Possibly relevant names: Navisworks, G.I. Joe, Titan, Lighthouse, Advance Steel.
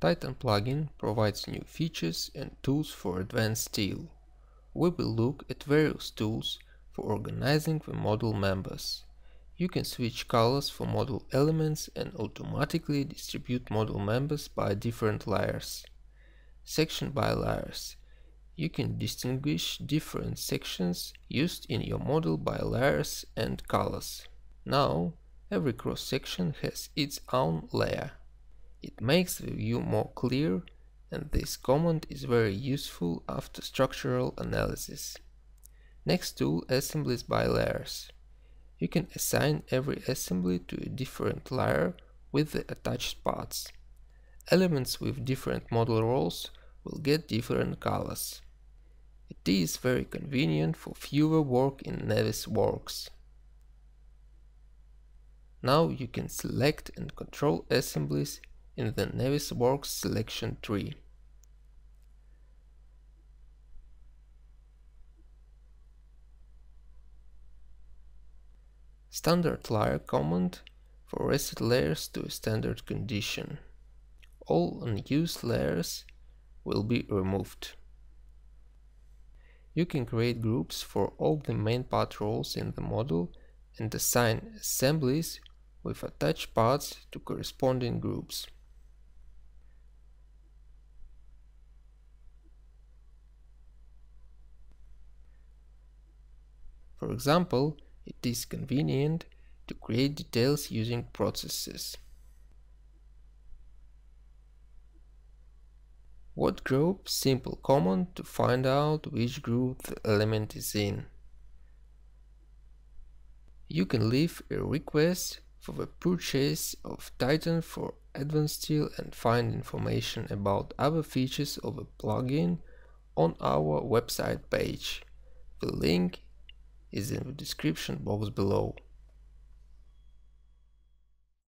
Titan plugin provides new features and tools for Advance Steel. We will look at various tools for organizing the model members. You can switch colors for model elements and automatically distribute model members by different layers. Section by layers. You can distinguish different sections used in your model by layers and colors. Now, every cross-section has its own layer. It makes the view more clear, and this command is very useful after structural analysis. Next tool, assemblies by layers. You can assign every assembly to a different layer with the attached parts. Elements with different model roles will get different colors. It is very convenient for fewer work in Navisworks. Now you can select and control assemblies in the Navisworks selection tree. Standard layer command for reset layers to a standard condition. All unused layers will be removed. You can create groups for all the main part roles in the model and assign assemblies with attached parts to corresponding groups. For example, it is convenient to create details using processes. What group? Simple command to find out which group the element is in. You can leave a request for the purchase of Titan for Advance Steel and find information about other features of the plugin on our website page. The link is in the description box below.